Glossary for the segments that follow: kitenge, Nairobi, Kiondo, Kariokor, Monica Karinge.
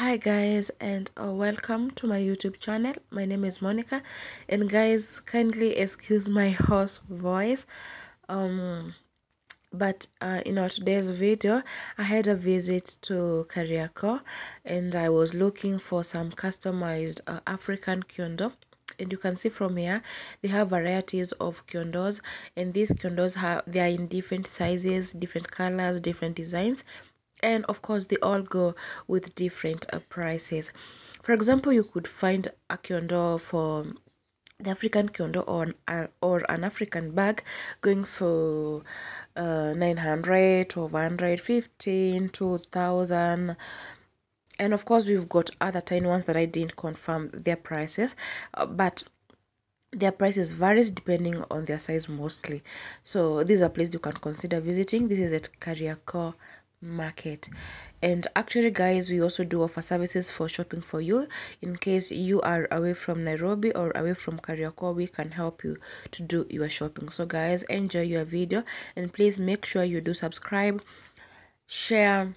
Hi guys, and welcome to my YouTube channel. My name is Monica, and guys, kindly excuse my hoarse voice, but in our today's video I had a visit to Kariokor, and I was looking for some customized African kiondo. And you can see from here they have varieties of kiondos, and these kiondos they are in different sizes, different colors, different designs, and of course they all go with different prices. For example, you could find a kiondo for the African kiondo or an African bag going for 900, 1200, 15, 2000, and of course we've got other tiny ones that I didn't confirm their prices, but their prices varies depending on their size mostly. So this is a place you can consider visiting. This is at Kariokor Market. And actually guys, we also do offer services for shopping for you. In case you are away from Nairobi or away from Kariokor, we can help you to do your shopping. So guys, enjoy your video, and please make sure you do subscribe, share,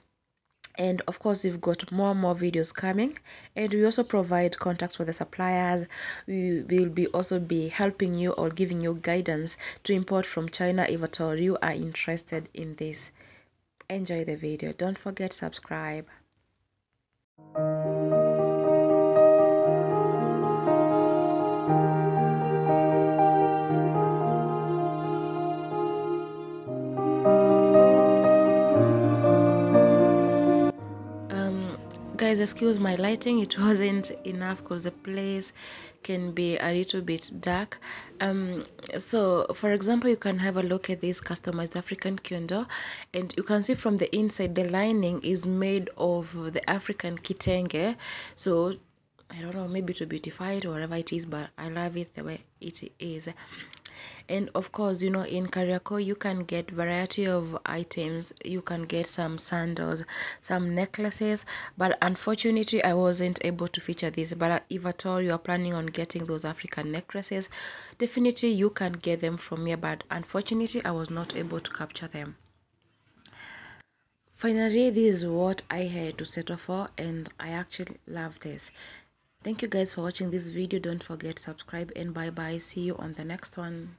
and of course we've got more videos coming. And we also provide contacts for the suppliers. We will be also be helping you or giving you guidance to import from China if at all you are interested in this. Enjoy the video. Don't forget to subscribe. Guys, excuse my lighting, it wasn't enough because the place can be a little bit dark. So for example, you can have a look at this customized African kiondo, and you can see from the inside the lining is made of the African kitenge. So I don't know, maybe to beautify it or whatever it is, but I love it the way it is. And of course, you know, in Kariokor you can get variety of items. You can get some sandals, some necklaces, but unfortunately I wasn't able to feature this. But if at all you are planning on getting those African necklaces, definitely you can get them from here, but unfortunately I was not able to capture them. Finally, this is what I had to settle for, and I actually love this. Thank you guys for watching this video. Don't forget to subscribe, and bye bye. See you on the next one.